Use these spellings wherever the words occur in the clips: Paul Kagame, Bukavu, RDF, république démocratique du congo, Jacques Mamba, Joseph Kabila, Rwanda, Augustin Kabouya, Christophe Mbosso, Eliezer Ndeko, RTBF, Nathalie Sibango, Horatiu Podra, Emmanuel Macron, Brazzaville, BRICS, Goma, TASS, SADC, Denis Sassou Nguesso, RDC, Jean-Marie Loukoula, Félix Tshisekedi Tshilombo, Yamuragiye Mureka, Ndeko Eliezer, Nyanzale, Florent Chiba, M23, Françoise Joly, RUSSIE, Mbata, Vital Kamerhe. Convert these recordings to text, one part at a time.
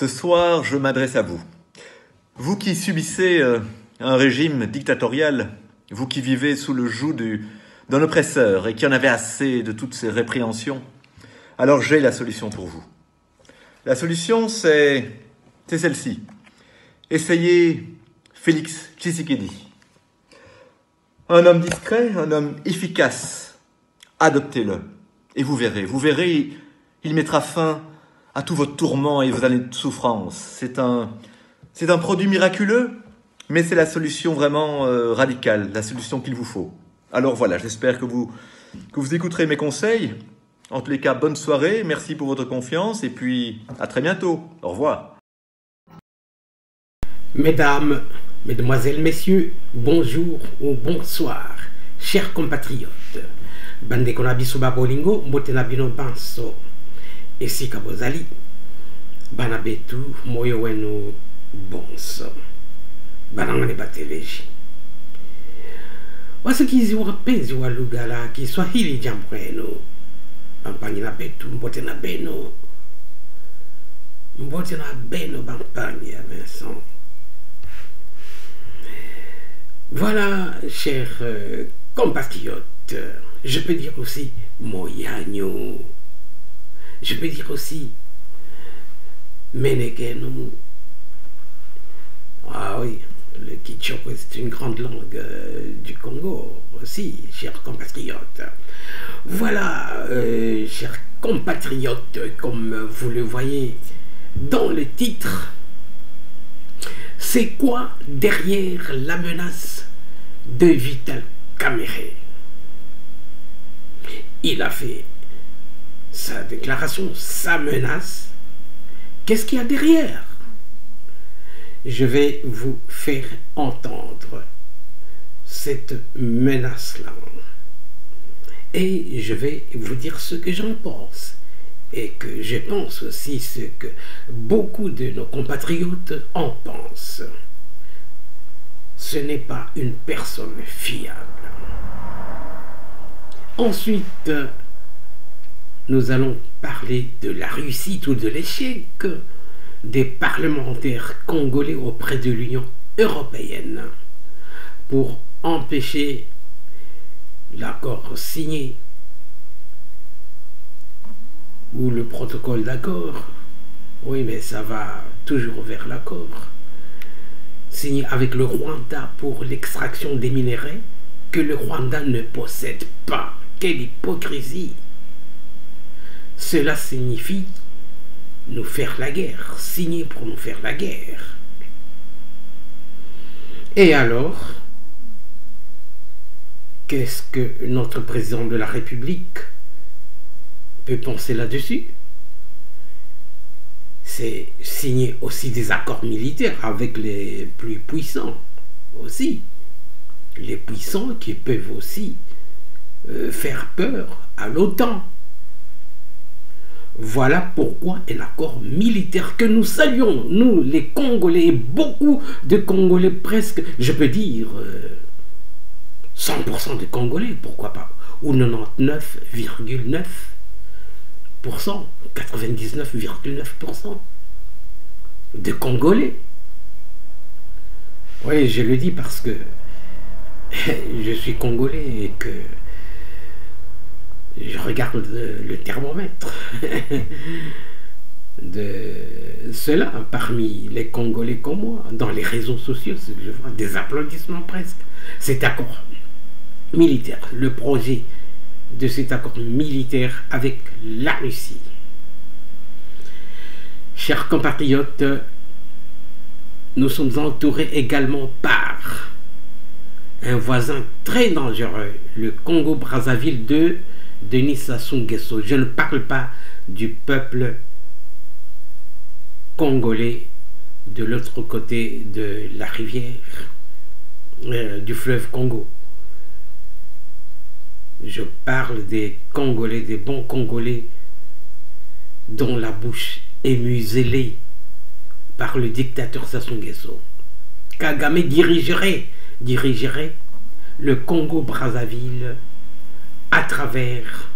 Ce soir, je m'adresse à vous. Vous qui subissez un régime dictatorial, vous qui vivez sous le joug d'un oppresseur et qui en avez assez de toutes ces répréhensions, alors j'ai la solution pour vous. La solution, c'est celle-ci. Essayez Félix Tshisekedi. Un homme discret, un homme efficace. Adoptez-le et vous verrez, il mettra fin à tous vos tourments et vos années de souffrance. C'est un produit miraculeux, mais c'est la solution vraiment radicale, la solution qu'il vous faut. Alors voilà, j'espère que vous écouterez mes conseils. En tous les cas, bonne soirée, merci pour votre confiance et puis à très bientôt. Au revoir. Mesdames, Mesdemoiselles, Messieurs, bonjour ou bonsoir, chers compatriotes. Bandeko na biso ba bolingo, mbote na bino banso. Esika bozali, bana betu moyo wenu bonso. Bana ngane bateleji. Wasikizi wapenzi wa lugha la Kiswahili jambo lenu. Bampangi na betu mbote na beno. Mbote na beno bampangi ya Vincent. Voilà, chers compatriotes, je peux dire aussi Moyagno, je peux dire aussi Menegeno. Ah oui, le Kichoko est une grande langue du Congo aussi, chers compatriotes. Voilà, chers compatriotes, comme vous le voyez dans le titre, c'est quoi derrière la menace de Vital Kamerhe? Il a fait sa déclaration, sa menace. Qu'est-ce qu'il y a derrière? Je vais vous faire entendre cette menace-là. Et je vais vous dire ce que j'en pense. Et que je pense aussi ce que beaucoup de nos compatriotes en pensent. Ce n'est pas une personne fiable. Ensuite, nous allons parler de la réussite ou de l'échec des parlementaires congolais auprès de l'Union européenne pour empêcher l'accord signé ou le protocole d'accord, oui mais ça va toujours vers l'accord, signé avec le Rwanda pour l'extraction des minerais que le Rwanda ne possède pas. Quelle hypocrisie! Cela signifie nous faire la guerre, signer pour nous faire la guerre. Et alors, qu'est-ce que notre président de la République peut penser là-dessus? C'est signer aussi des accords militaires avec les plus puissants aussi. Les puissants qui peuvent aussi faire peur à l'OTAN. Voilà pourquoi un accord militaire que nous saluons, nous les Congolais, et beaucoup de Congolais, presque, je peux dire 100% de Congolais, pourquoi pas, ou 99,9%. 99,9% de Congolais. Oui, je le dis parce que je suis Congolais et que je regarde le thermomètre de cela parmi les Congolais comme moi, dans les réseaux sociaux, je vois des applaudissements presque. Cet accord militaire, le projet de cet accord militaire avec la Russie. Chers compatriotes, nous sommes entourés également par un voisin très dangereux, le Congo-Brazzaville de Denis Sassou Nguesso. Je ne parle pas du peuple congolais de l'autre côté de la rivière du fleuve Congo. Je parle des Congolais, des bons Congolais, dont la bouche est muselée par le dictateur Sassou Nguesso. Kagame dirigerait le Congo-Brazzaville à travers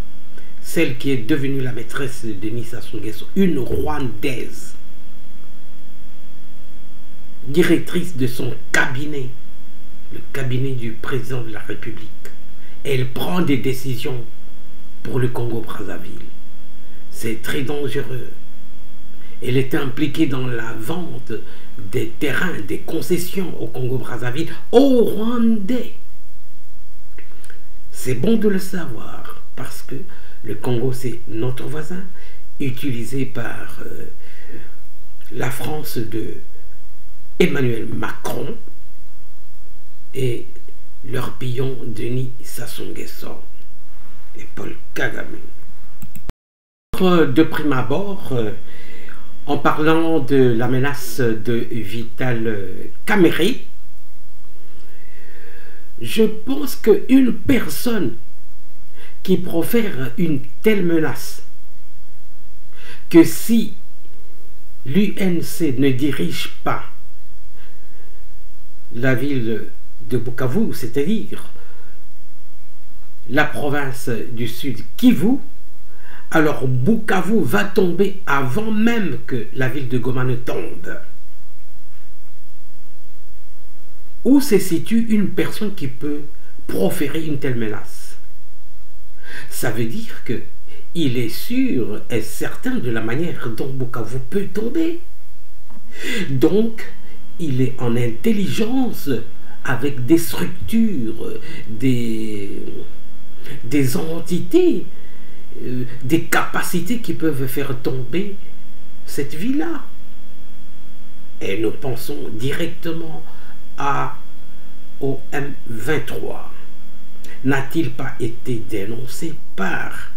celle qui est devenue la maîtresse de Denis Sassou Nguesso, une Rwandaise. directrice de son cabinet, le cabinet du président de la République. Elle prend des décisions pour le Congo-Brazzaville. C'est très dangereux. Elle était impliquée dans la vente des terrains, des concessions au Congo-Brazzaville, au Rwandais. C'est bon de le savoir, parce que le Congo, c'est notre voisin, utilisé par la France de Emmanuel Macron et leur pion Denis Sassou Nguesso et Paul Kagame. De prime abord, en parlant de la menace de Vital Kamerhe, je pense qu'une personne qui profère une telle menace, que si l'UNC ne dirige pas la ville de Bukavu, c'est-à-dire la province du Sud Kivu, alors Bukavu va tomber avant même que la ville de Goma ne tombe. Où se situe une personne qui peut proférer une telle menace? Ça veut dire que il est sûr et certain de la manière dont Bukavu peut tomber. Donc, il est en intelligence avec des structures, des entités, des capacités qui peuvent faire tomber cette ville-là. Et nous pensons directement au M23. N'a-t-il pas été dénoncé par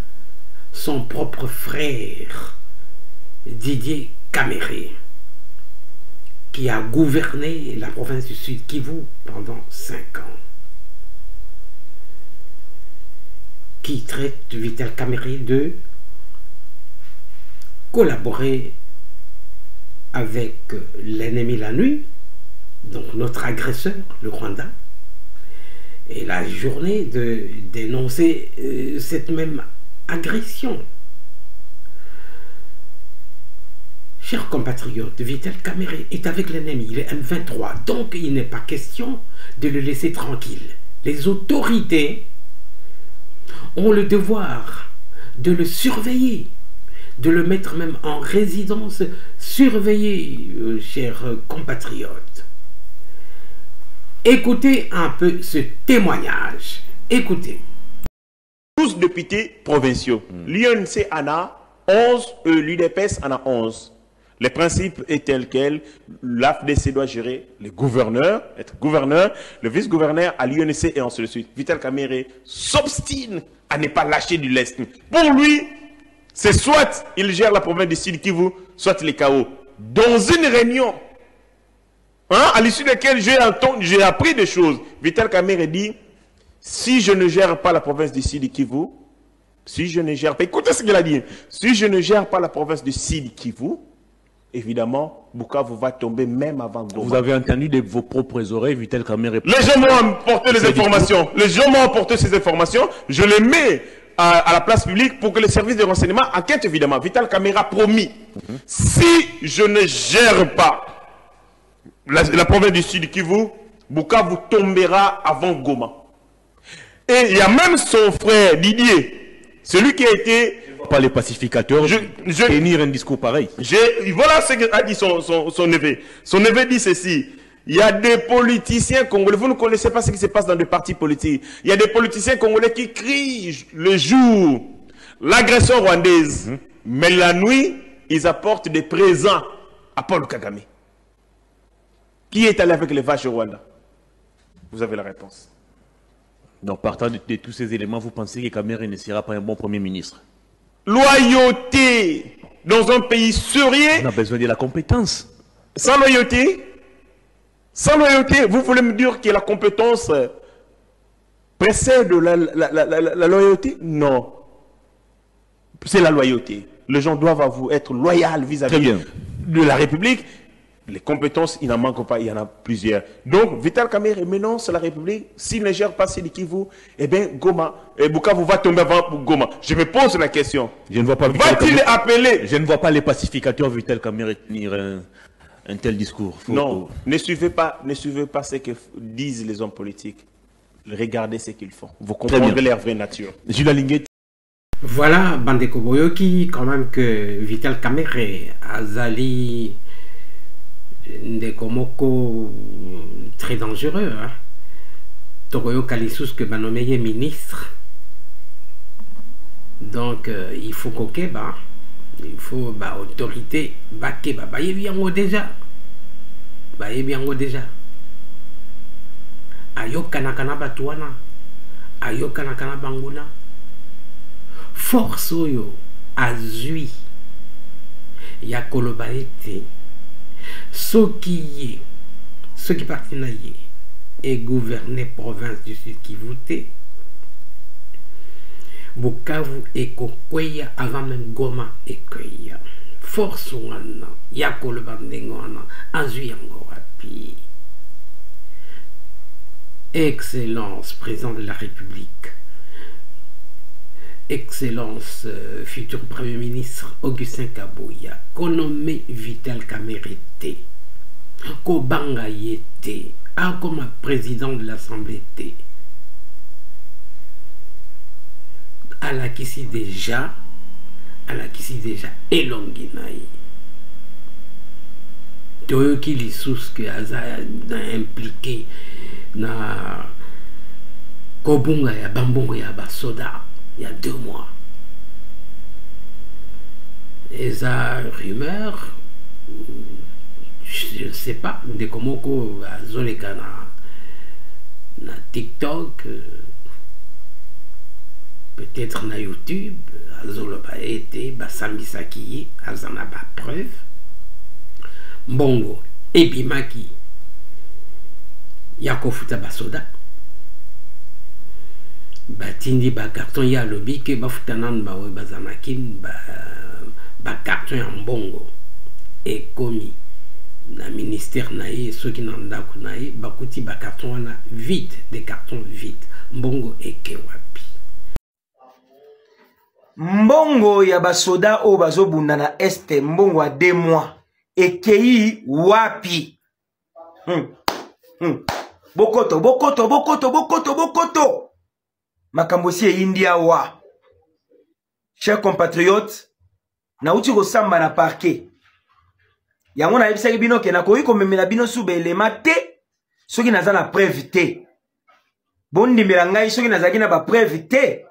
son propre frère Didier Kamerhe, qui a gouverné la province du Sud Kivu pendant 5 ans, qui traite Vital Kamerhe de collaborer avec l'ennemi la nuit, donc notre agresseur, le Rwanda, et la journée de dénoncer cette même agression. Chers compatriotes, Vital Kamerhe est avec l'ennemi, il est M23, donc il n'est pas question de le laisser tranquille. Les autorités ont le devoir de le surveiller, de le mettre même en résidence surveillée, chers compatriotes. Écoutez un peu ce témoignage, écoutez. 12 députés provinciaux. L'UNC en a 11, l'UDPS en a 11. Le principe est tel quel, l'AFDC doit gérer le gouverneur, être gouverneur, le vice-gouverneur à l'UNC et ainsi de suite. Vital Kamerhe s'obstine à ne pas lâcher du lest. Pour lui, c'est soit il gère la province du Sud Kivu, soit il est KO. Dans une réunion, hein, à l'issue de laquelle j'ai appris des choses, Vital Kamerhe dit: si je ne gère pas la province du Sud Kivu, si je ne gère pas, écoutez ce qu'il a dit, si je ne gère pas la province du Sud Kivu, évidemment, Bukavu va tomber même avant Goma. Vous avez entendu de vos propres oreilles, Vital Kamerhe. Les gens m'ont apporté les informations. Les gens m'ont apporté ces informations. Je les mets à la place publique pour que les services de renseignement enquêtent, évidemment. Vital Kamerhe a promis, si je ne gère pas la province du Sud Kivu, Bukavu tombera avant Goma. Et il y a même son frère Didier, celui qui a été... Pas les pacificateurs, tenir un discours pareil. Voilà ce qu'a dit son neveu. Son neveu dit ceci: il y a des politiciens congolais, vous ne connaissez pas ce qui se passe dans des partis politiques. Il y a des politiciens congolais qui crient le jour l'agression rwandaise, mais la nuit, ils apportent des présents à Paul Kagame. Qui est allé avec les vaches au Rwanda? Vous avez la réponse. Donc, partant de tous ces éléments, vous pensez que Kamerhe ne sera pas un bon Premier ministre? Loyauté dans un pays sérieux. On a besoin de la compétence. Sans loyauté, vous voulez me dire que la compétence précède la loyauté? Non. C'est la loyauté. Les gens doivent vous être loyaux vis-à-vis de la République. Les compétences, il n'en manque pas, il y en a plusieurs. Donc, Vital Kamerhe menace la République. S'il ne gère pas Sud Kivu, eh bien, Goma, Bukavu va tomber avant Goma. Je me pose la question. Je ne vois pas. Va-t-il appeler? Je ne vois pas les pacificateurs Vital Kamerhe tenir un tel discours. Non, ne suivez pas ce que disent les hommes politiques. Regardez ce qu'ils font. Vous comprenez leur vraie nature. Voilà, bandeko boyoki, quand même que Vital Kamerhe, Azali, Ndeko Moko, très dangereux. Hein? Toroyo Kalisous que va nommer ministre. Donc, il faut coquer, bah. Il faut bah, autorité, bah, que bah, bah, y est bien déjà. Ayo kanakana batuana, ayo kanakana banguna. Force oyo, azui, ya kolobalete. Ceux qui partenaient et gouvernaient province du Sud Kivu te. Bukavu et Kokoya avant même Goma et Koya. Force wana, ya kolobandengwana, azui yango rapi. Excellence, président de la République. Excellence, futur Premier ministre Augustin Kabouya, konomé Vital Kamerhe té, Kobanga yété, ah comme président de l'Assemblée té. À la qui si déjà élonguinaï. Toyo qui les sous que Aza a impliqué na Kobunga ya Bambunga ya Basoda. Il y a 2 mois. Et ça, rumeur, je ne sais pas, de comment on a zoné na TikTok, peut-être na YouTube, à Zoloba été, Basambisaki, à Zanaba preuve, Mbongo, Ebimaki, Yakofuta Basoda. Batindi ba carton ya lobby ke ba futanan ba we bazanakin ba carton ya mbongo et komi na ministère naïe ceux qui n'ont pas naïe ba kuti ba carton na vite des cartons vite mbongo et ke wapi mbongo ya basoda o bazobunda na este mbongo a 2 mois et kei wapi bokoto Makambosi et India wa. Chers compatriotes, na uti go samba na parquet. Yango na ebisa bino ke na koyi ko memela bino sube elema te. Soki naza na preuve te. Bondi melangai soki nazaki na ba preuve te.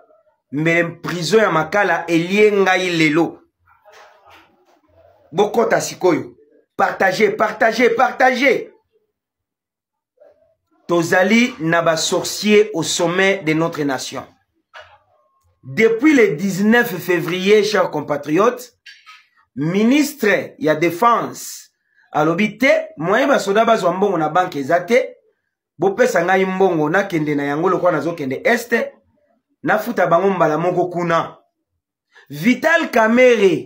Mbele prison ya makala elie ngai lelo. Bokota sikoyo. Partagez. Tozali n'a pas sorcier au sommet de notre nation. Depuis le 19 février, chers compatriotes, ministre y a défense à l'obité, moyen basoda bazwambo on a banque zate, bopé sanga yimbongo na kende na yango lokwa na zo kende este, na futa bango mbala moko kuna. Vital Kamerhe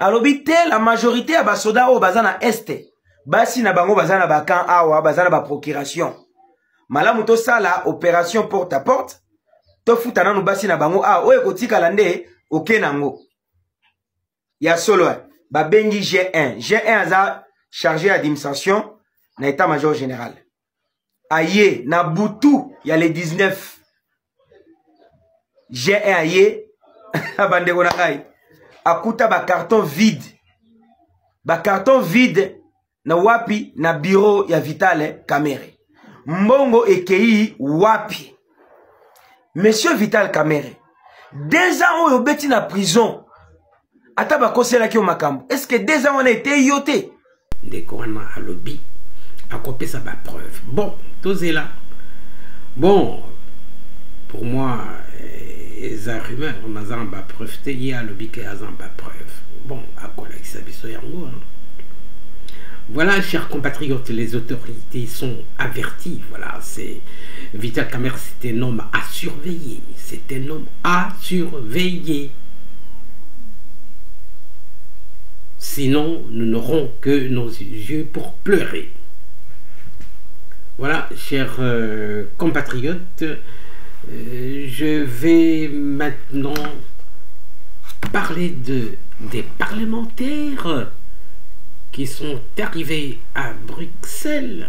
à l'obité la majorité à basoda o bazana este, basi na bango bazana bakan awa bazana ba procuration. Malamu to sala opération porte à porte to futana no basi na bango a oye kotika lande okenango ya solo ba bengi G1 aza chargé administration na état major général aye na butu ya le 19 G1 aye abande ko nakai akuta ba carton vide na wapi na bureau ya Vital Kamerhe Mbongo ekei wapi. Monsieur Vital Kamerhe, 2 ans on yobeti na prison. Ataba kosela ki o makambo. Est-ce que 2 ans on a été yoté? Décorana à lobby. A copé sa ba preuve. Bon, tosé là. Bon, pour moi, les rumeurs, on a zan ba preuve. Te y a lobby qui a zan ba preuve. Bon, à quoi la kisabiso yango. Voilà, chers compatriotes, les autorités sont averties. Voilà, c'est Vital Kamerhe, c'est un homme à surveiller. Sinon, nous n'aurons que nos yeux pour pleurer. Voilà, chers compatriotes, je vais maintenant parler des parlementaires qui sont arrivés à Bruxelles,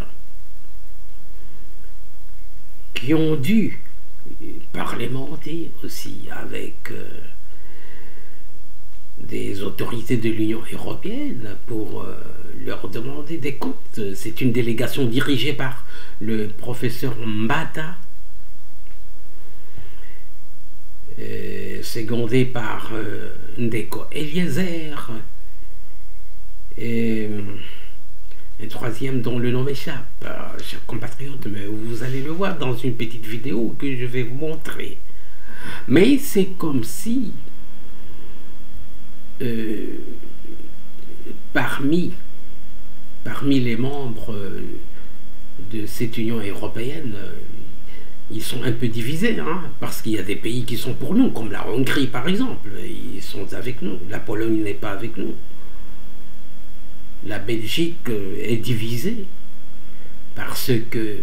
qui ont dû parlementer aussi avec des autorités de l'Union européenne pour leur demander des comptes. C'est une délégation dirigée par le professeur Mbata, secondée par Ndeko Eliezer, et un troisième dont le nom m'échappe, chers compatriotes, mais vous allez le voir dans une petite vidéo que je vais vous montrer. Mais c'est comme si parmi les membres de cette Union européenne, ils sont un peu divisés, hein, parce qu'il y a des pays qui sont pour nous, comme la Hongrie par exemple, ils sont avec nous, la Pologne n'est pas avec nous, la Belgique est divisée, parce que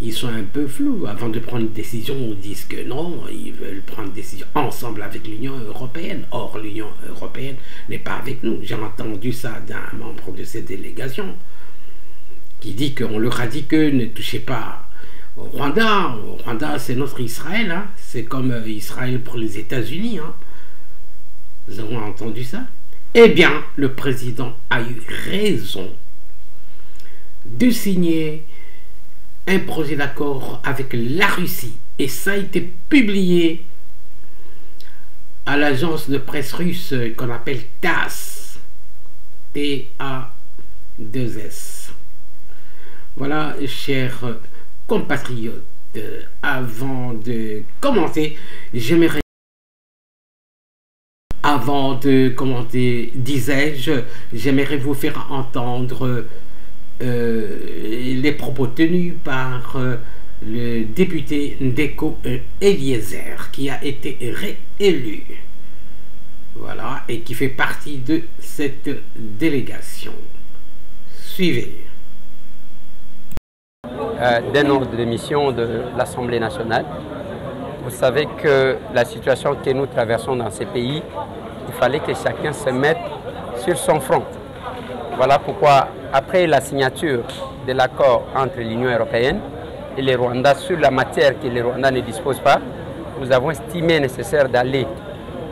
ils sont un peu flous. Avant de prendre une décision, on dit que non, ils veulent prendre une décision ensemble avec l'Union européenne. Or, l'Union européenne n'est pas avec nous. J'ai entendu ça d'un membre de cette délégation qui dit qu'on leur a dit que ne touchez pas au Rwanda. Au Rwanda, c'est notre Israël. Hein. C'est comme Israël pour les États-Unis. Hein. Nous avons entendu ça. Eh bien, le président a eu raison de signer un projet d'accord avec la Russie, et ça a été publié à l'agence de presse russe qu'on appelle TASS, T-A-2-S. Voilà, chers compatriotes, avant de commenter, j'aimerais... Avant de commenter, disais-je, j'aimerais vous faire entendre les propos tenus par le député Ndeko Eliezer, qui a été réélu, voilà, et qui fait partie de cette délégation. Suivez. D'un ordre de mission de l'Assemblée nationale, vous savez que la situation que nous traversons dans ces pays, il fallait que chacun se mette sur son front. Voilà pourquoi, après la signature de l'accord entre l'Union européenne et le Rwanda sur la matière que le Rwanda ne dispose pas, nous avons estimé nécessaire d'aller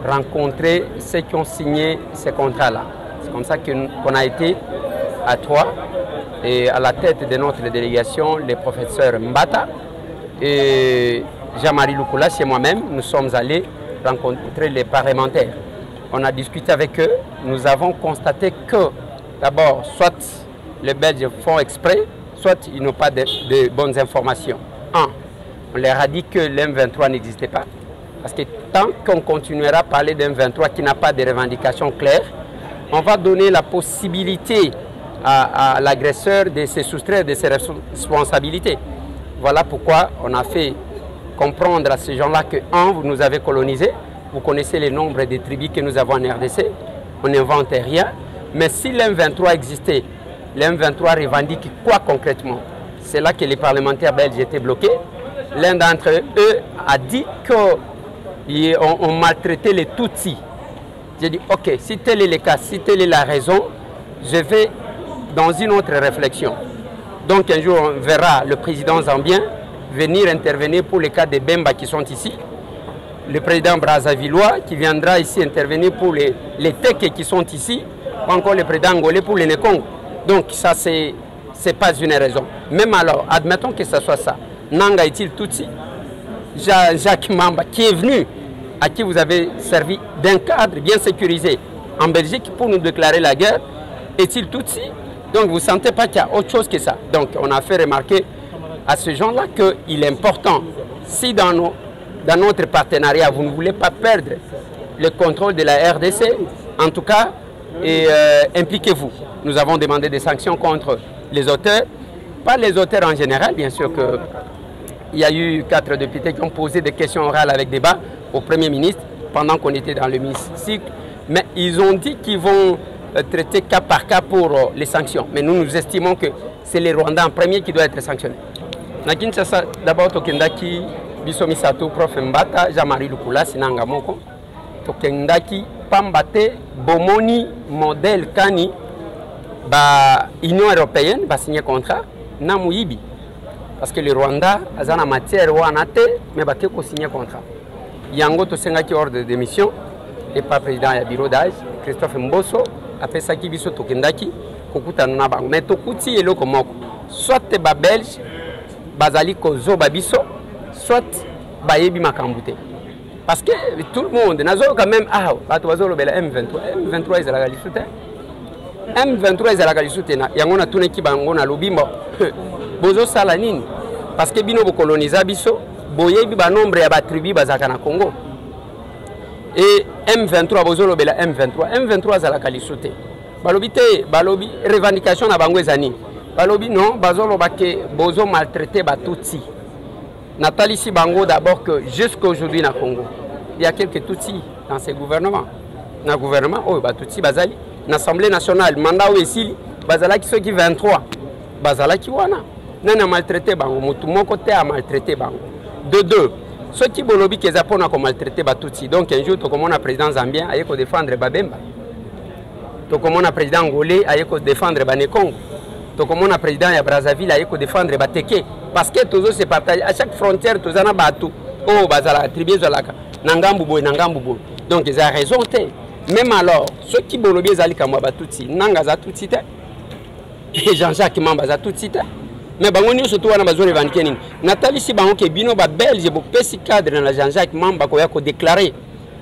rencontrer ceux qui ont signé ces contrats-là. C'est comme ça qu'on a été à Troyes, et à la tête de notre délégation, le professeur Mbata et Jean-Marie Loukoula, c'est moi-même, nous sommes allés rencontrer les parlementaires. On a discuté avec eux, nous avons constaté que d'abord, soit les Belges font exprès, soit ils n'ont pas de bonnes informations. Un, on leur a dit que l'M23 n'existait pas. Parce que tant qu'on continuera à parler d'M23 qui n'a pas de revendications claires, on va donner la possibilité à l'agresseur de se soustraire de ses responsabilités. Voilà pourquoi on a fait comprendre à ces gens-là que, un, vous nous avez colonisés, vous connaissez le nombre de tribus que nous avons en RDC, on n'invente rien. Mais si l'M23 existait, l'M23 revendique quoi concrètement? C'est là que les parlementaires belges étaient bloqués. L'un d'entre eux a dit qu'on maltraitait les Tutsis. J'ai dit, ok, si tel est le cas, si telle est la raison, je vais dans une autre réflexion. Donc un jour, on verra le président zambien venir intervenir pour les cas des Bemba qui sont ici. Le président Brazzavillois qui viendra ici intervenir pour les Teke qui sont ici. Encore le président angolais pour les Nekong. Donc ça, c'est pas une raison. Même alors, admettons que ce soit ça. Nanga est-il Tutsi? Jacques Mamba, qui est venu, à qui vous avez servi d'un cadre bien sécurisé en Belgique pour nous déclarer la guerre, est-il Tutsi? Donc vous ne sentez pas qu'il y a autre chose que ça. Donc on a fait remarquer à ces gens-là qu'il est important, si dans notre partenariat, vous ne voulez pas perdre le contrôle de la RDC, en tout cas, et impliquez-vous. Nous avons demandé des sanctions contre les auteurs, pas les auteurs en général, bien sûr que il y a eu 4 députés qui ont posé des questions orales avec débat au Premier ministre pendant qu'on était dans le ministère, mais ils ont dit qu'ils vont traiter cas par cas pour les sanctions. Mais nous estimons que c'est les Rwandais en premier qui doivent être sanctionnés. Nakinshasa d'abord Tokendaki, Bisomi Sato, Prof Mbata, Jean-Marie Loukoula, Sinangamoko. tokendaki pamba te bomoni modèle kani ba Union européenne ba signer contrat na muyibi parce que le Rwanda azana matière wana te mais ba te ko signer contrat yango to sengaki ordre de démission et pas président ya bureau d'âge Christophe Mbosso apesaki biso tokendaki kokutana na bango mais tokuti eloko moko soit ba belge bazali kozo ba biso soit ba yebi makambu te. Parce que tout le monde, quand même, M23 est la galissoute. M23 est la galissoute. Il y a tout le monde qui a lobby. Bozo Salanine. Parce que bino colonisa biso, boye bi ba nombre ya ba tribu bazaka na Congo. Et M23 bozo lobela M23. M23 est la galissoute. Balobité, balobi revendication na bango ezani. Balobi non, bazo lobake bozo maltraité ba tutsi. Nathalie Sibango d'abord que jusqu'à aujourd'hui na Congo il y a quelques Tutsis dans ces gouvernements. Dans le gouvernement, oh bah Tutsi bazali, l'Assemblée nationale, mandat ou ici, bazala qui ceux qui 23, bazala qui wana. Nana a maltraité bango, mutu mon côté a maltraité bango. De deux, ceux qui bolobi qui zapon a maltraité ba Tutsi. Donc un jour comme on a président zambien aille ko défendre Babemba. To comme on a président angolais aille ko défendre Banekongo. To comme on a président ya Brazzaville aille ko défendre Bateke. Parce que tous se partagent. À chaque frontière, tous en abattent. Oh, bazala, tribu zalaka. Nangambubo, nangambubo. Donc ils ont raison. Même alors, ceux qui bolobie zali kama batutsi, nangaza tutsi te. Et Jean-Jacques Mamba za tutsi te. Mais bangoni surtout wana bazone vanke nini. Nathalie Sibango ke bino ba belge bo pesi cadre na Jean-Jacques Mamba ko yako déclarer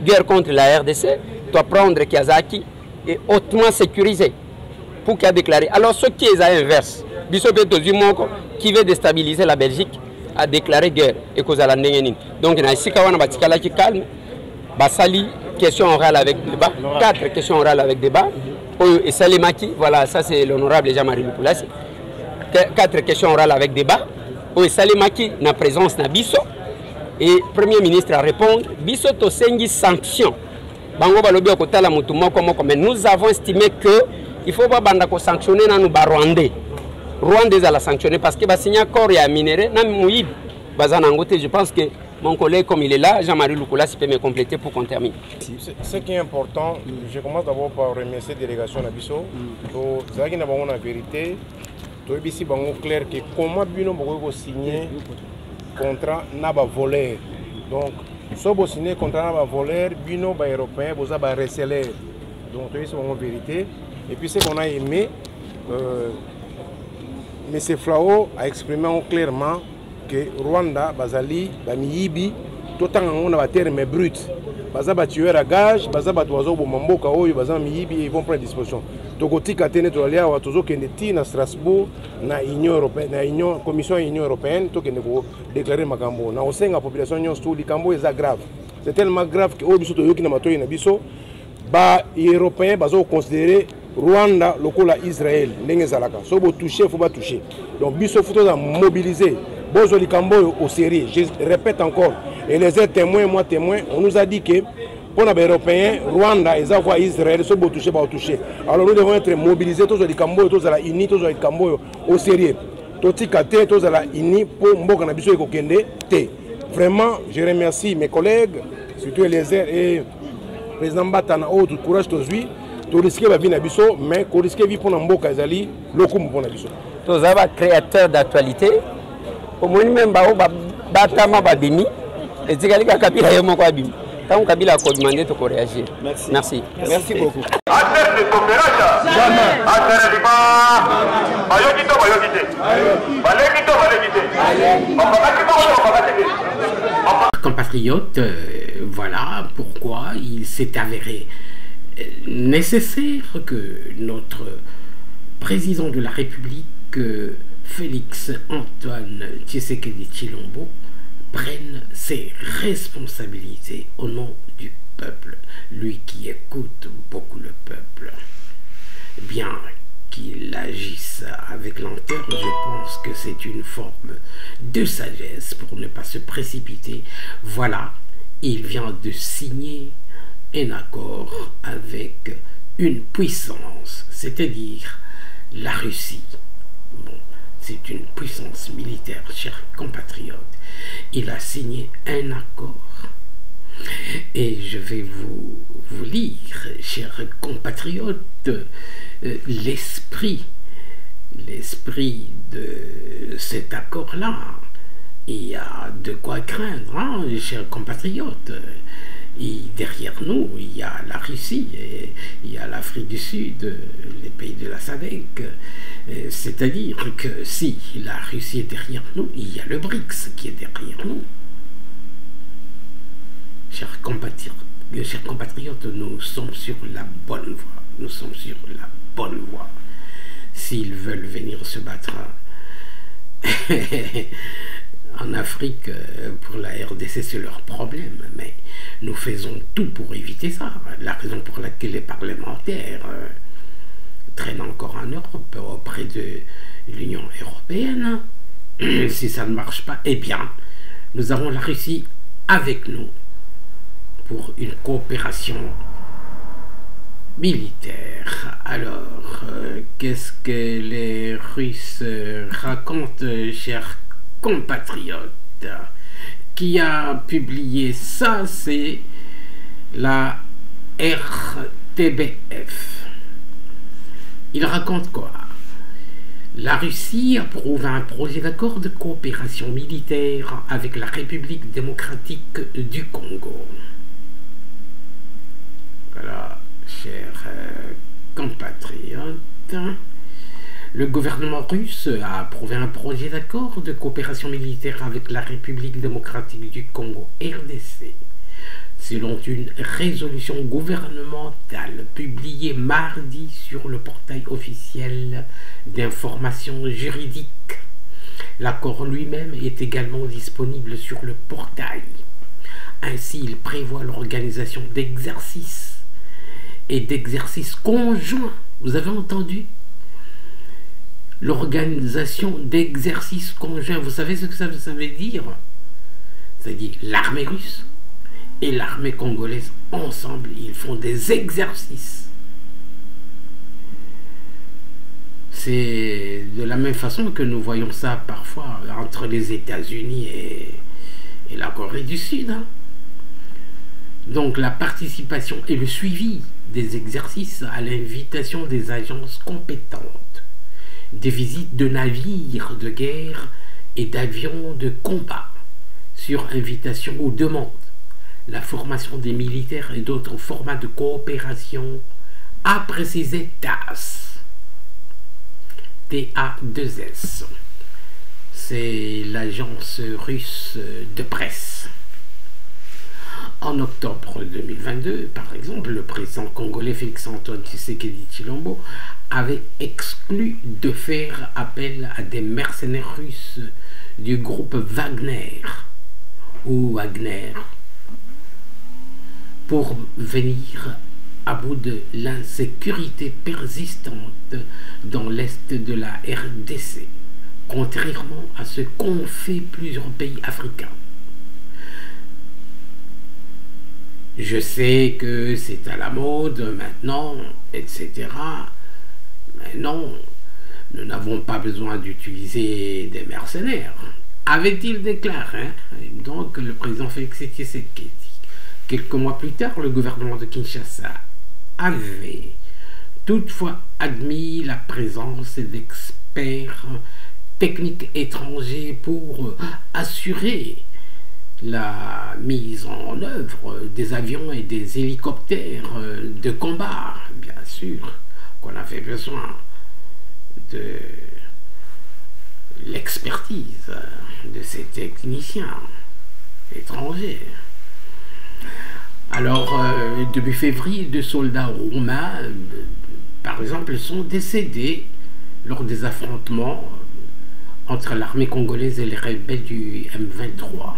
guerre contre la RDC, doit prendre Kazaki et hautement sécurisé pour qu'il a déclaré. Alors ceux qui est à inverse qui veut déstabiliser la Belgique a déclaré guerre et cause à la Nengenin. Donc il y a ici qui calme. Basali question orale avec débat. Quatre questions orales avec débat. Et Salimaki, voilà, ça c'est l'honorable Jean-Marie Loukoula. Quatre questions orales avec débat. Et Salimaki na présence na biso et premier ministre à répondre. Biso to sengi sanction. Bango balobi okotala mutu moko moko mais nous avons estimé que il faut pas bandako sanctionner na nous barwandais. Rwanda a la sanctionné parce que signé un corps et un minéré. Je pense que mon collègue, comme il est là, Jean-Marie Loukoula, peut me compléter pour qu'on termine. Ce qui est important, je commence d'abord par remercier la délégation de Abisso. Nous avons la vérité. Nous avons clair que comment nous avons signé un contrat volé. Donc, si vous signez un contrat volé, nous avons européen, nous avons recelé. Donc, nous avons la vérité. Et puis, ce qu'on a aimé, mais ce Flao a exprimé clairement que Rwanda, Bazali, Bamiyibi, tout le monde a terme brut. Bazaba tueur à gage, Bazaba d'oiseau, Bomambo, Kao, Bazan Miyibi, ils vont prendre disposition. Togoti Katene Tolia, Watozo Keneti, à Strasbourg, na Union européenne, na Union Commission Union européenne, Tokeneko déclaré Makambo. Na Oseng, la population Union Stou, Likambo est grave. C'est tellement grave que Obiso Toyoki Namatoy Nabiso, bah Européens, Bazo considéré. Rwanda, Lokola, Israël, Nengezalaka. Si vous touchez, il ne faut pas toucher. Donc, il faut mobiliser. Bozo Likambo au série. Je répète encore. Et les témoins, moi témoin, on nous a dit que pour les Européens, Rwanda, ils ont Israël, si vous touchez, pas toucher. Alors, nous devons être mobilisés. Tous les Likambo, tous les unis, tous les Likambo au série. Tous les unis pour Mboka Nabiso et Kokende. Vraiment, je remercie mes collègues, surtout Eliezer et président Mbata, tout courage aujourd'hui. Tout risque la vie n'abisso, mais tout risque vie pour n'ambo kazali, l'okum pour n'abisso. Tous les créateurs d'actualité, au moins même bao batama babimi, et zikali kabila yemo kabimi. Tant kabila a demandé de réagir. Merci. Merci. Merci beaucoup. Affaire de coopération. Jamais. Affaire de pas. Bayokito bayokité. Balekito balekité. On va pas te parler, on va pas te dire. Compatriotes, voilà pourquoi il s'est avéré nécessaire que notre président de la République, Félix Antoine Tshisekedi Tshilombo, prenne ses responsabilités au nom du peuple, lui qui écoute beaucoup le peuple. Bien qu'il agisse avec lenteur, je pense que c'est une forme de sagesse pour ne pas se précipiter. Voilà, il vient de signer un accord avec une puissance, c'est-à-dire la Russie. Bon, c'est une puissance militaire, chers compatriotes. Il a signé un accord. Et je vais vous lire, chers compatriotes, l'esprit de cet accord-là. Il y a de quoi craindre, hein, chers compatriotes. Et derrière nous, il y a la Russie, et il y a l'Afrique du Sud, les pays de la SADC. C'est-à-dire que si la Russie est derrière nous, il y a le BRICS qui est derrière nous. Chers compatriotes, nous sommes sur la bonne voie. Nous sommes sur la bonne voie. S'ils veulent venir se battre en Afrique pour la RDC, c'est leur problème, mais nous faisons tout pour éviter ça. La raison pour laquelle les parlementaires traînent encore en Europe auprès de l'Union européenne, si ça ne marche pas, eh bien, nous avons la Russie avec nous pour une coopération militaire. Alors, qu'est-ce que les Russes racontent, chers compatriote qui a publié ça? C'est la RTBF. Il raconte quoi? La Russie approuve un projet d'accord de coopération militaire avec la République démocratique du Congo. Voilà, chers compatriotes. Le gouvernement russe a approuvé un projet d'accord de coopération militaire avec la République démocratique du Congo, RDC, selon une résolution gouvernementale publiée mardi sur le portail officiel d'information juridique. L'accord lui-même est également disponible sur le portail. Ainsi, il prévoit l'organisation d'exercices et d'exercices conjoints. Vous avez entendu ? L'organisation d'exercices conjoints. Vous savez ce que ça veut dire? C'est-à-dire l'armée russe et l'armée congolaise, ensemble, ils font des exercices. C'est de la même façon que nous voyons ça parfois entre les États-Unis et la Corée du Sud. Hein. Donc la participation et le suivi des exercices à l'invitation des agences compétentes, des visites de navires de guerre et d'avions de combat sur invitation ou demande, la formation des militaires et d'autres formats de coopération, a précisé TASS. TASS, c'est l'agence russe de presse. En octobre 2022, par exemple, le président congolais Félix Tshisekedi Tshilombo avait exclu de faire appel à des mercenaires russes du groupe Wagner ou Wagner pour venir à bout de l'insécurité persistante dans l'est de la RDC, contrairement à ce qu'ont fait plusieurs pays africains. Je sais que c'est à la mode maintenant, etc. Mais non, nous n'avons pas besoin d'utiliser des mercenaires, avait-il déclaré. Donc le président Félix Tshisekedi, quelques mois plus tard, le gouvernement de Kinshasa avait toutefois admis la présence d'experts techniques étrangers pour assurer la mise en œuvre des avions et des hélicoptères de combat, bien sûr, qu'on avait besoin de l'expertise de ces techniciens étrangers. Alors, début février, 2 soldats roumains, par exemple, sont décédés lors des affrontements entre l'armée congolaise et les rebelles du M23.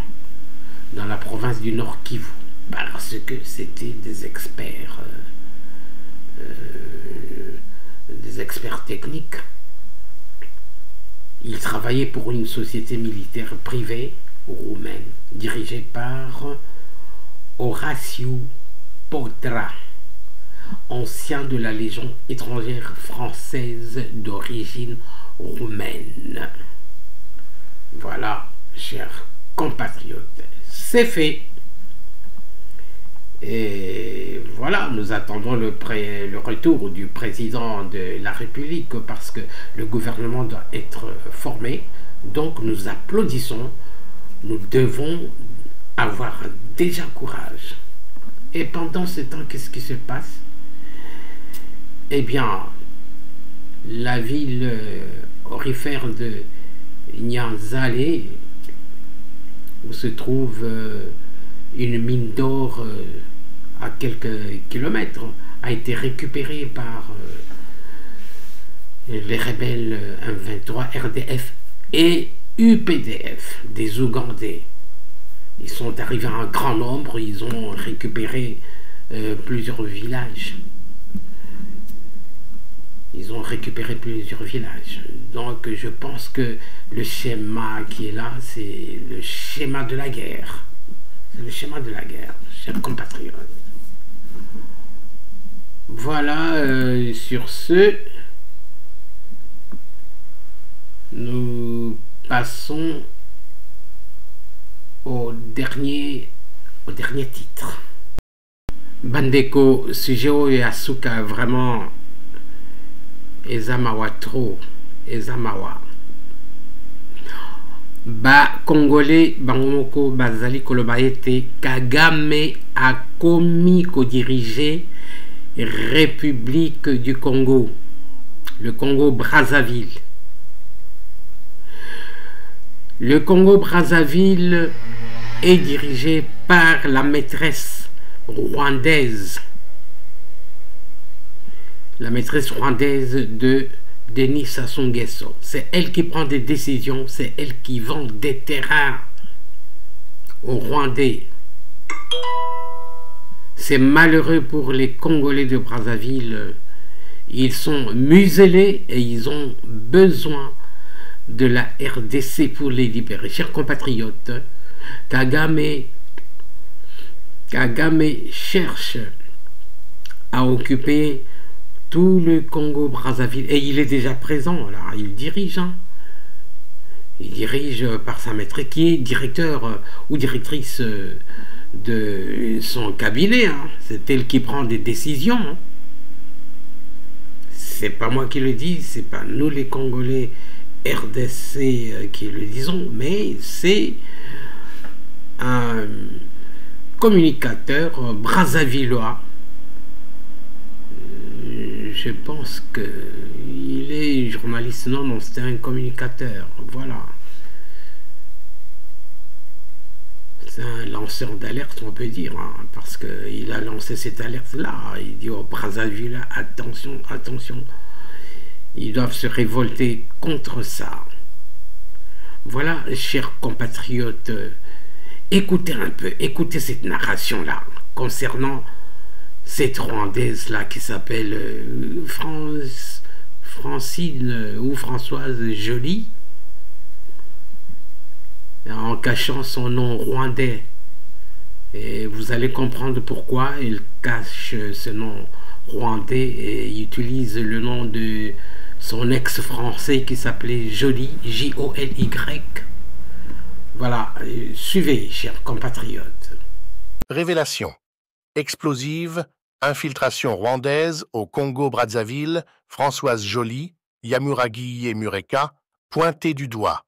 Dans la province du Nord Kivu, parce que c'était des experts techniques. Ils travaillaient pour une société militaire privée roumaine, dirigée par Horatiu Podra, ancien de la Légion étrangère française d'origine roumaine. Voilà, chers compatriotes. C'est fait. Et voilà, nous attendons le retour du président de la République parce que le gouvernement doit être formé. Donc nous applaudissons, nous devons avoir déjà courage. Et pendant ce temps, qu'est-ce qui se passe? Eh bien, la ville aurifère de Nyanzale, où se trouve une mine d'or à quelques kilomètres, a été récupérée par les rebelles M23, RDF et UPDF des Ougandais. Ils sont arrivés en grand nombre, ils ont récupéré plusieurs villages. Donc je pense que le schéma qui est là, c'est le schéma de la guerre. C'est le schéma de la guerre, chers compatriotes. Voilà, sur ce, nous passons au dernier titre. Bandeko, Sujeo et Asuka, vraiment, Ezamawa trop, Ezamawa. Ba Congolais, Bangomoko, Bazali, Kolobaete, Kagame a commis co-diriger République du Congo, le Congo-Brazzaville. Le Congo-Brazzaville est dirigé par la maîtresse rwandaise. La maîtresse rwandaise de Denis Sassou Nguesso. C'est elle qui prend des décisions, c'est elle qui vend des terrains aux Rwandais. C'est malheureux pour les Congolais de Brazzaville. Ils sont muselés et ils ont besoin de la RDC pour les libérer. Chers compatriotes, Kagame cherche à occuper tout le Congo-Brazzaville. Et il est déjà présent, là. Il dirige. Hein. Il dirige par sa maîtresse, qui est directeur ou directrice de son cabinet. Hein. C'est elle qui prend des décisions. Hein. C'est pas moi qui le dis, c'est pas nous les Congolais RDC qui le disons, mais c'est un communicateur brazzavillois. Je pense que il est journaliste, non, c'est un communicateur, voilà. C'est un lanceur d'alerte, on peut dire, hein, parce qu'il a lancé cette alerte-là. Il dit au Brazzaville, attention, attention, ils doivent se révolter contre ça. Voilà, chers compatriotes, écoutez un peu, écoutez cette narration-là, concernant cette Rwandaise-là qui s'appelle Francine ou Françoise Joly, en cachant son nom rwandais. Et vous allez comprendre pourquoi elle cache ce nom rwandais et utilise le nom de son ex-français qui s'appelait Joly, J-O-L-Y. Voilà, suivez, chers compatriotes. Révélation explosive. Infiltration rwandaise au Congo-Brazzaville, Françoise Joly, Yamuragiye Mureka, pointée du doigt.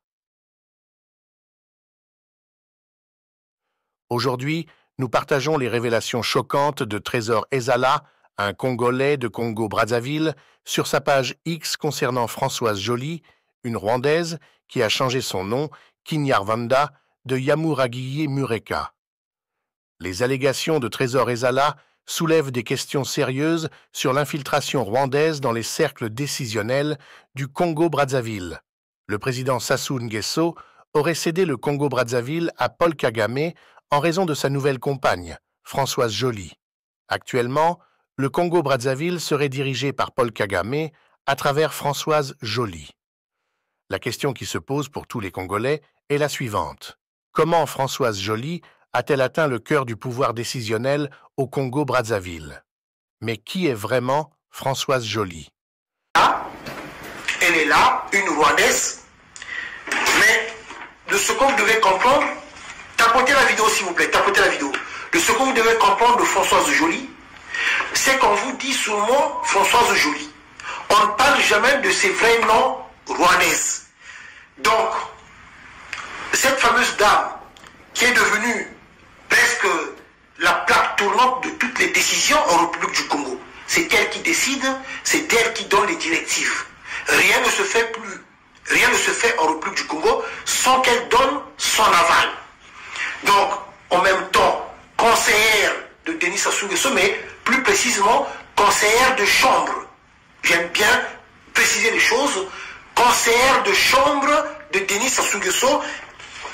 Aujourd'hui, nous partageons les révélations choquantes de Trésor Ezala, un Congolais de Congo-Brazzaville, sur sa page X concernant Françoise Joly, une Rwandaise qui a changé son nom, Kinyarwanda, de Yamuragiye Mureka. Les allégations de Trésor Ezala soulèvent des questions sérieuses sur l'infiltration rwandaise dans les cercles décisionnels du Congo-Brazzaville. Le président Sassou Nguesso aurait cédé le Congo-Brazzaville à Paul Kagame en raison de sa nouvelle compagne, Françoise Joly. Actuellement, le Congo-Brazzaville serait dirigé par Paul Kagame à travers Françoise Joly. La question qui se pose pour tous les Congolais est la suivante. Comment Françoise Joly a-t-elle atteint le cœur du pouvoir décisionnel au Congo-Brazzaville? Mais qui est vraiment Françoise Joly? Elle est là, une Rwandaise. Mais de ce qu'on devait comprendre, tapotez la vidéo s'il vous plaît, tapotez la vidéo. De ce ce que vous devez comprendre de Françoise Joly, c'est qu'on vous dit souvent Françoise Joly. On ne parle jamais de ses vrais noms rwandaises. Donc, cette fameuse dame qui est devenue presque la plaque tournante de toutes les décisions en République du Congo, c'est elle qui décide, c'est elle qui donne les directives. Rien ne se fait plus. Rien ne se fait en République du Congo sans qu'elle donne son aval. Donc, en même temps, conseillère de Denis Sassou Nguesso, mais plus précisément, conseillère de chambre. J'aime bien préciser les choses. Conseillère de chambre de Denis Sassou Nguesso,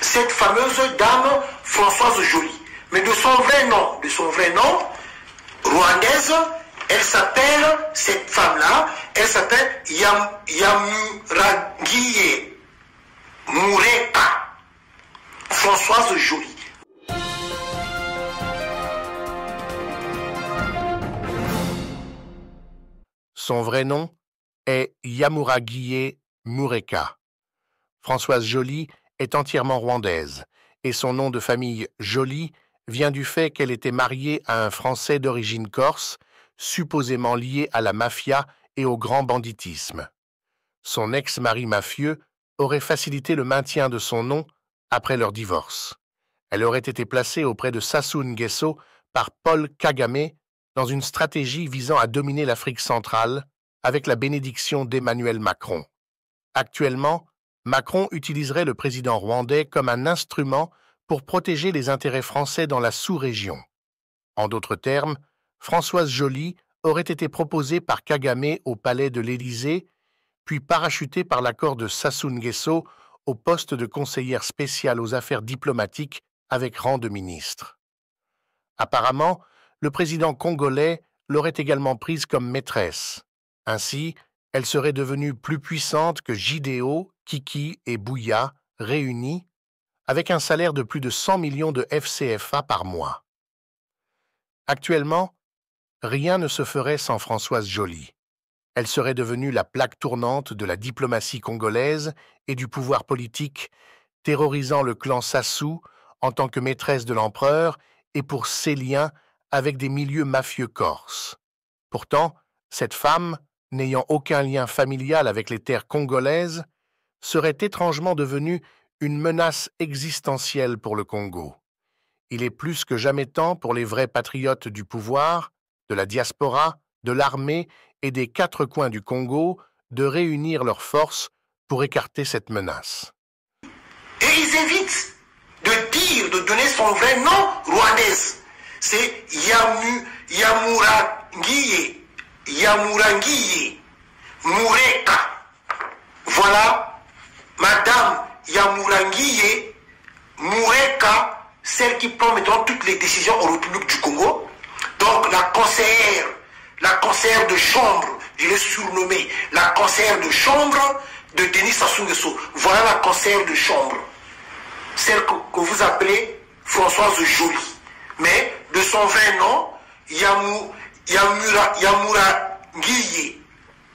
cette fameuse dame Françoise Joly. Mais de son vrai nom, rwandaise, elle s'appelle, cette femme-là, elle s'appelle Yamuragiye Mureka, Françoise Joly. Son vrai nom est Yamuragiye Mureka. Françoise Joly est entièrement rwandaise et son nom de famille Joly vient du fait qu'elle était mariée à un Français d'origine corse, supposément lié à la mafia et au grand banditisme. Son ex-mari mafieux aurait facilité le maintien de son nom après leur divorce. Elle aurait été placée auprès de Sassou Nguesso par Paul Kagame dans une stratégie visant à dominer l'Afrique centrale avec la bénédiction d'Emmanuel Macron. Actuellement, Macron utiliserait le président rwandais comme un instrument pour protéger les intérêts français dans la sous-région. En d'autres termes, Françoise Joly aurait été proposée par Kagame au palais de l'Élysée, puis parachutée par l'accord de Sassou Nguesso au poste de conseillère spéciale aux affaires diplomatiques avec rang de ministre. Apparemment, le président congolais l'aurait également prise comme maîtresse. Ainsi, elle serait devenue plus puissante que Jidéo, Kiki et Bouya réunis, avec un salaire de plus de 100 millions de FCFA par mois. Actuellement, rien ne se ferait sans Françoise Joly. Elle serait devenue la plaque tournante de la diplomatie congolaise et du pouvoir politique, terrorisant le clan Sassou en tant que maîtresse de l'empereur et pour ses liens avec des milieux mafieux corses. Pourtant, cette femme, n'ayant aucun lien familial avec les terres congolaises, serait étrangement devenue une menace existentielle pour le Congo. Il est plus que jamais temps pour les vrais patriotes du pouvoir, de la diaspora, de l'armée et des quatre coins du Congo de réunir leurs forces pour écarter cette menace. Et ils évitent de dire, de donner son vrai nom rwandaise. C'est Yamuragiye Mureka. Voilà, Madame Yamuragiye Mureka, celle qui prend maintenant toutes les décisions en République du Congo. Donc la conseillère de chambre, je l'ai surnommée, la conseillère de chambre de Denis Sassou Nguesso. Voilà la conseillère de chambre, celle que vous appelez Françoise Joly. Mais de son vrai nom, Yamuragiye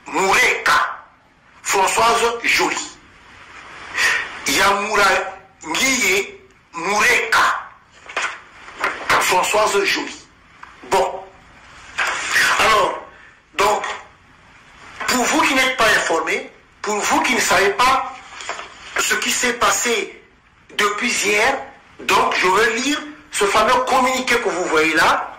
Mureka, Françoise Joly. Yamuragiye Mureka, Françoise Joly. Bon, alors, donc, pour vous qui n'êtes pas informés, pour vous qui ne savez pas ce qui s'est passé depuis hier, donc je vais lire ce fameux communiqué que vous voyez là,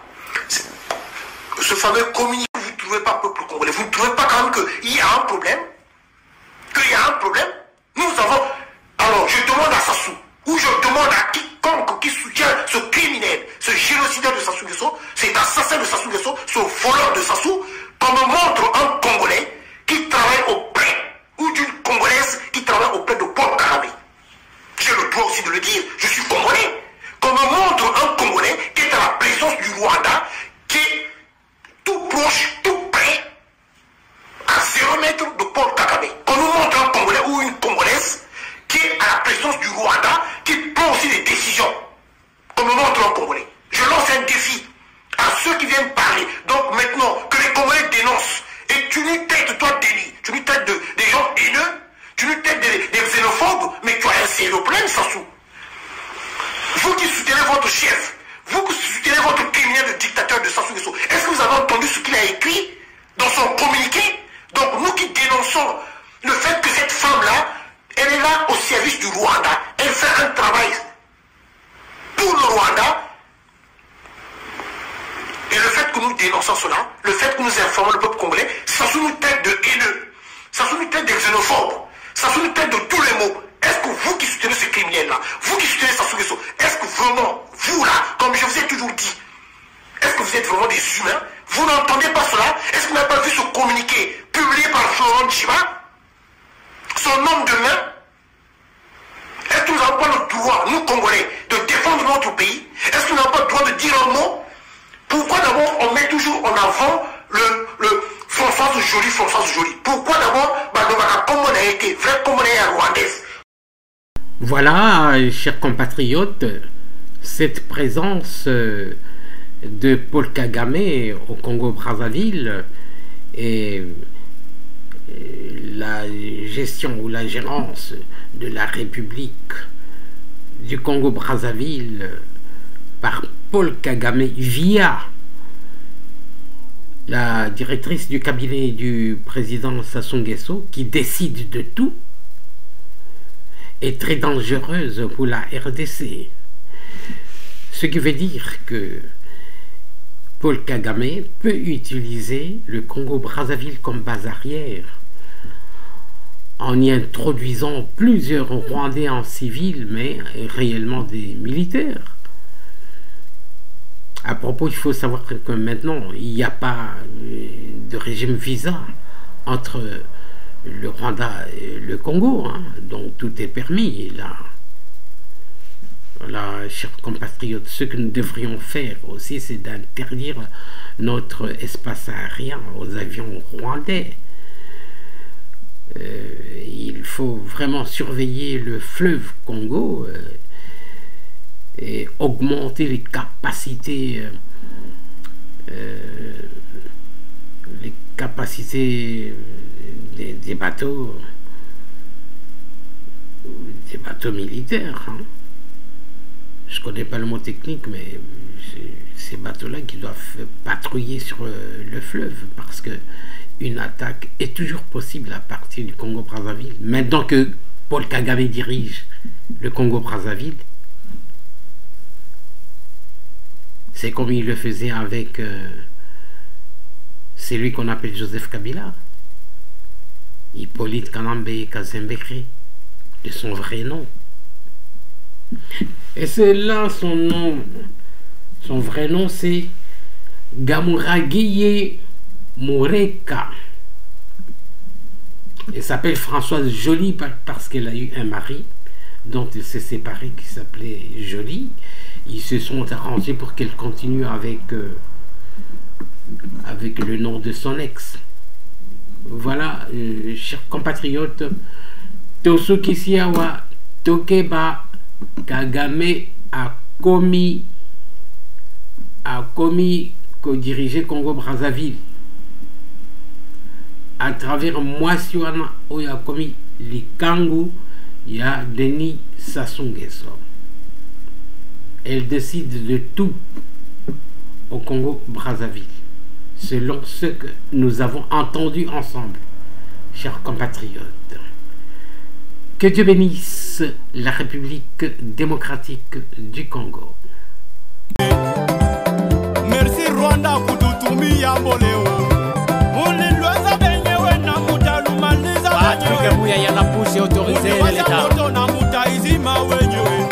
ce fameux communiqué que vous ne trouvez pas peuple congolais, vous ne trouvez pas quand même qu'il y a un problème, nous avons, alors je demande à Sassou, ou je demande à quiconque qui soutient ce criminel, ce génocidaire de Sassou Nguesso, cet assassin de Sassou Nguesso, ce voleur de Sassou, qu'on me montre un Congolais qui travaille auprès, ou d'une Congolaise qui travaille auprès de Paul Kagame. J'ai le droit aussi de le dire, je suis Congolais. Qu'on me montre un Congolais qui est à la présence du Rwanda, qui est tout proche, tout près, à 0 mètre de Paul Kagame. Qu'on nous montre un Congolais ou une Congolaise qui est à la présence du Rwanda, qui prend aussi des décisions, comme le montre en Congolais. Je lance un défi à ceux qui viennent parler. Donc maintenant, que les Congolais dénoncent, et tu nous traites, toi, Denis, tu nous traites des gens haineux, tu nous traites des xénophobes, mais tu as un sérieux problème, Sassou. Vous qui soutenez votre chef, vous qui soutenez votre dictateur de Sassou Nguesso. Est-ce que vous avez entendu ce qu'il a écrit dans son communiqué? Donc nous qui dénonçons le fait que cette femme-là, elle est là au service du Rwanda. Elle fait un travail pour le Rwanda. Et le fait que nous dénonçons cela, le fait que nous informons le peuple congolais, ça sous nous tête de haineux, ça sous nous tête de xénophobes, ça sous nous tête de tous les maux. Est-ce que vous qui soutenez ce criminel-là, vous qui soutenez Sassou Nguesso, est-ce que vraiment, vous là, comme je vous ai toujours dit, est-ce que vous êtes vraiment des humains? Vous n'entendez pas cela? Est-ce que vous n'avez pas vu ce communiqué publié par Florent Chiba? Son homme de main? Est-ce que nous n'avons pas le droit, nous Congolais, de défendre notre pays? Est-ce que nous n'avons pas le droit de dire un mot? Pourquoi d'abord on met toujours en avant le Françoise Joly, Françoise Joly? Pourquoi d'abord, comme on a été, vrai comme on est à Rwandaise? Voilà, chers compatriotes, cette présence de Paul Kagame au Congo-Brazzaville et la gestion ou la gérance de la République du Congo-Brazzaville par Paul Kagame via la directrice du cabinet du président Sassou Nguesso qui décide de tout est très dangereuse pour la RDC. Ce qui veut dire que Paul Kagame peut utiliser le Congo-Brazzaville comme base arrière en y introduisant plusieurs Rwandais en civil mais réellement des militaires. À propos, il faut savoir que maintenant, il n'y a pas de régime visa entre le Rwanda et le Congo, hein. Donc tout est permis là. Voilà, chers compatriotes, ce que nous devrions faire aussi, c'est d'interdire notre espace aérien aux avions rwandais. Il faut vraiment surveiller le fleuve Congo et augmenter les capacités des bateaux militaires, hein. Je connais pas le mot technique, mais ces bateaux-là qui doivent patrouiller sur le fleuve, parce que une attaque est toujours possible à partir du Congo-Brazzaville. Maintenant que Paul Kagame dirige le Congo-Brazzaville, c'est comme il le faisait avec celui qu'on appelle Joseph Kabila, Hippolyte Kanambe Kazembekri, de son vrai nom. Et c'est là son nom. Son vrai nom, c'est Yamuragiye Mureka. Elle s'appelle Françoise Joly parce qu'elle a eu un mari dont elle s'est séparée qui s'appelait Joly. Ils se sont arrangés pour qu'elle continue avec le nom de son ex. Voilà, chers compatriotes, Tosukisiawa Tokeba Kagame a commis co-diriger Congo-Brazzaville à travers Mwasiwana Oyakomi Likangu ya Denis Sassou Nguesso. Elle décide de tout au Congo-Brazzaville, selon ce que nous avons entendu ensemble, chers compatriotes. Que Dieu bénisse la République démocratique du Congo. Merci Rwanda kututumia yamboleo. Mulilweza benyewe na mutalumaliza wenyewe. Batu kebuya yana pousse autorisée l'État. Watu na mutaizima wenyewe.